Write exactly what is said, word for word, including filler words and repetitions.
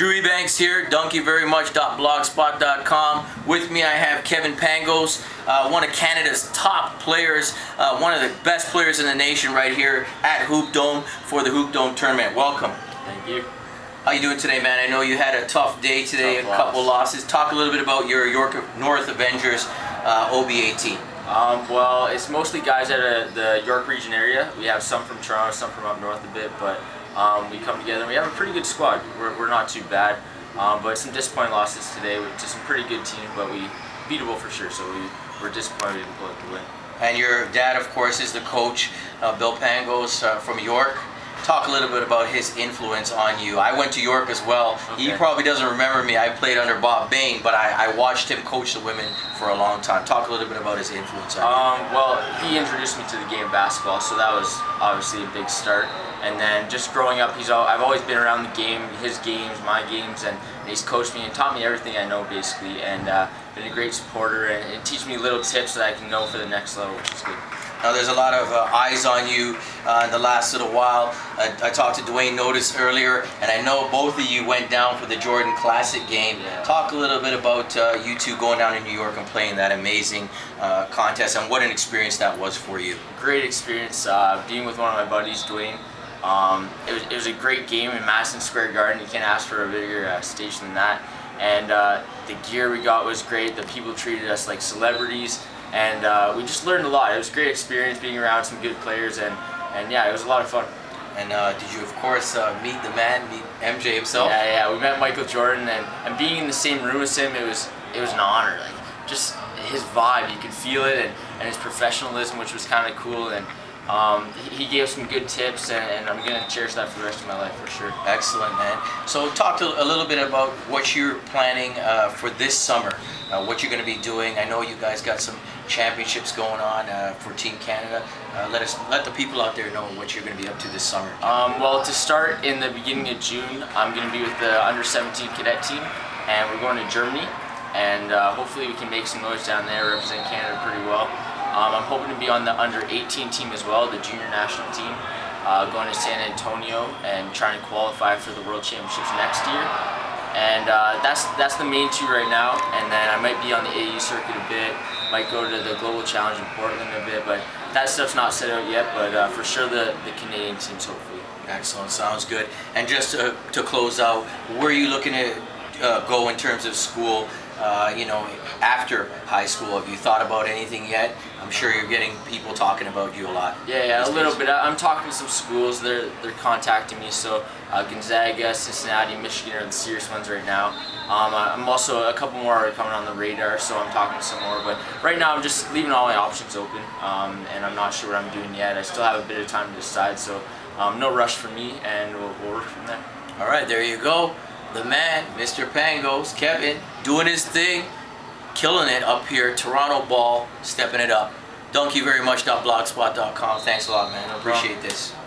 Drew Ebanks here, donkey very much dot blogspot dot com. With me I have Kevin Pangos, uh, one of Canada's top players, uh, one of the best players in the nation right here at Hoop Dome for the Hoop Dome tournament. Welcome. Thank you. How you doing today, man? I know you had a tough day today, tough a couple loss. losses. Talk a little bit about your York North Avengers uh, O B A team. Um, well, it's mostly guys out of the York region area. We have some from Toronto, some from up north a bit, but Um, we come together and we have a pretty good squad. We're, we're not too bad, um, but some disappointing losses today to some pretty good teams, but we beatable for sure, so we, we're disappointed we didn't pull out the win. And your dad, of course, is the coach, uh, Bill Pangos uh, from York. Talk a little bit about his influence on you. I went to York as well. Okay. He probably doesn't remember me. I played under Bob Bain, but I, I watched him coach the women for a long time. Talk a little bit about his influence on um, you. Well, he introduced me to the game of basketball, so that was obviously a big start. And then just growing up, he's all, I've always been around the game, his games, my games, and, and he's coached me and taught me everything I know, basically, and uh, been a great supporter and, and teach me little tips that I can know for the next level, which is good. Now there's a lot of uh, eyes on you uh, in the last little while. I, I talked to Dwayne Notice earlier, and I know both of you went down for the Jordan Classic game. Yeah. Talk a little bit about uh, you two going down to New York and playing that amazing uh, contest, and what an experience that was for you. Great experience, uh, being with one of my buddies, Dwayne. Um, it, was, it was a great game in Madison Square Garden. You can't ask for a bigger uh, stage than that. And uh, the gear we got was great. The people treated us like celebrities. And uh, we just learned a lot. It was a great experience being around some good players, and, and yeah, it was a lot of fun. And uh, did you, of course, uh, meet the man, meet M J himself? Yeah, yeah, we met Michael Jordan, and, and being in the same room as him, it was it was an honor. Like, just his vibe, you could feel it, and, and his professionalism, which was kind of cool. And um, he gave some good tips, and, and I'm going to cherish that for the rest of my life, for sure. Excellent, man. So talk to a little bit about what you're planning uh, for this summer, uh, what you're going to be doing. I know you guys got some championships going on uh, for Team Canada. Uh, let us let the people out there know what you're going to be up to this summer. Um, well, to start in the beginning of June, I'm going to be with the under seventeen cadet team, and we're going to Germany, and uh, hopefully we can make some noise down there, represent Canada pretty well. Um, I'm hoping to be on the under eighteen team as well, the junior national team, uh, going to San Antonio and trying to qualify for the World Championships next year. And uh, that's that's the main two right now. And then I might be on the A U circuit a bit, might go to the Global Challenge in Portland a bit, but that stuff's not set out yet. But uh, for sure, the, the Canadian team's hopefully. Excellent, sounds good. And just to, to close out, where are you looking to uh, go in terms of school? Uh, you know, after high school, have you thought about anything yet? I'm sure you're getting people talking about you a lot. Yeah, yeah, a little bit. I'm talking to some schools. They're they're contacting me. So uh, Gonzaga, Cincinnati, Michigan are the serious ones right now. Um, I'm also a couple more are coming on the radar, so I'm talking to some more. But right now, I'm just leaving all my options open, um, and I'm not sure what I'm doing yet. I still have a bit of time to decide, so um, no rush for me, and we'll, we'll work from there. All right, there you go. The man, Mister Pangos, Kevin, doing his thing, killing it up here. Toronto ball, stepping it up. donkey very much dot blogspot dot com. Thanks a lot, man. I appreciate this.